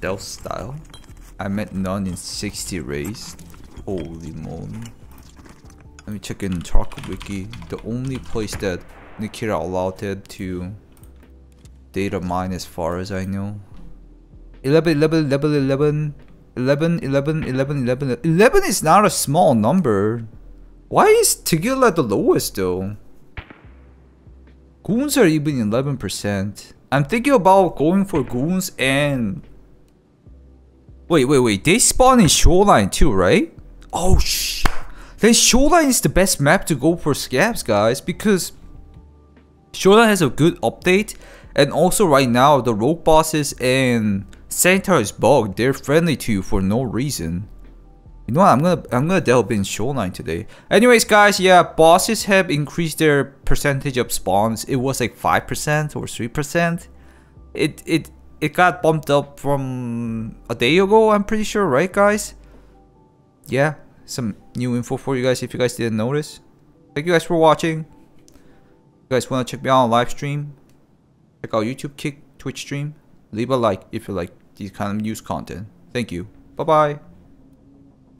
stealth style. I met none in 60 raids. Holy moly. Let me check in Charcoal Wiki. The only place that Nikita allowed it to data mine as far as I know. 11 is not a small number. Why is Tegula the lowest though? Goons are even 11%. I'm thinking about going for goons and... Wait, they spawn in Shoreline too, right? Oh shh. Then Shoreline is the best map to go for scabs, guys, because Shoreline has a good update, and also right now the rogue bosses and Centaur's bug, they're friendly to you for no reason. You know what, I'm gonna delve in Shoreline today. Anyways guys, yeah, bosses have increased their percentage of spawns. It was like 5% or 3%. It got bumped up from a day ago, I'm pretty sure, right guys? Yeah, some new info for you guys if you guys didn't notice. Thank you guys for watching. If you guys wanna check me out on live stream, check out YouTube, Kick, Twitch stream. Leave a like if you like these kind of news content. Thank you. Bye-bye.